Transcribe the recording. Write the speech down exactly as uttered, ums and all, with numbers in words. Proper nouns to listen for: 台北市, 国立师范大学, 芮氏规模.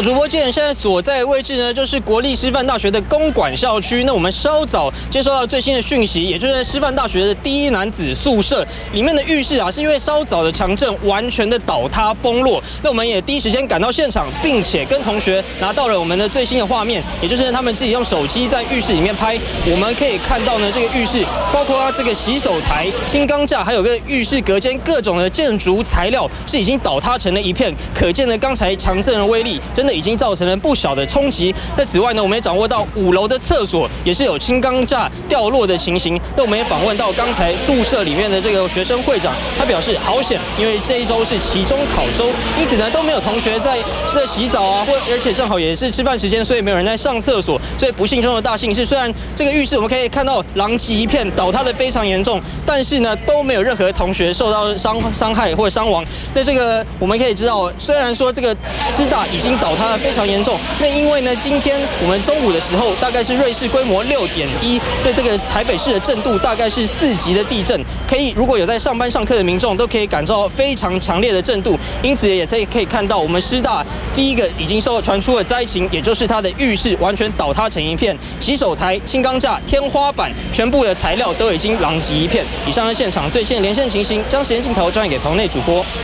主播记者现在所在位置呢，就是国立师范大学的公馆校区。那我们稍早接收到最新的讯息，也就是师范大学的第一男子宿舍里面的浴室啊，是因为稍早的强震完全的倒塌崩落。那我们也第一时间赶到现场，并且跟同学拿到了我们的最新的画面，也就是他们自己用手机在浴室里面拍。我们可以看到呢，这个浴室包括它这个洗手台、轻钢架，还有个浴室隔间，各种的建筑材料是已经倒塌成了一片，可见呢刚才强震的威力真的 已经造成了不小的冲击。那此外呢，我们也掌握到五楼的厕所也是有轻钢架掉落的情形。那我们也访问到刚才宿舍里面的这个学生会长，他表示好险，因为这一周是期中考周，因此呢都没有同学在这洗澡啊，或而且正好也是吃饭时间，所以没有人在上厕所。所以不幸中的大幸是，虽然这个浴室我们可以看到狼藉一片，倒塌的非常严重，但是呢都没有任何同学受到伤伤害或伤亡。那这个我们可以知道，虽然说这个师大已经倒塌 它非常严重。那因为呢，今天我们中午的时候，大概是芮氏规模 六点一，那这个台北市的震度大概是四级的地震，可以如果有在上班上课的民众都可以感受到非常强烈的震度。因此也在可以看到，我们师大第一个已经受传出的灾情，也就是它的浴室完全倒塌成一片，洗手台、轻钢架、天花板，全部的材料都已经狼藉一片。以上是现场最新的连线情形，将时间镜头转给棚内主播。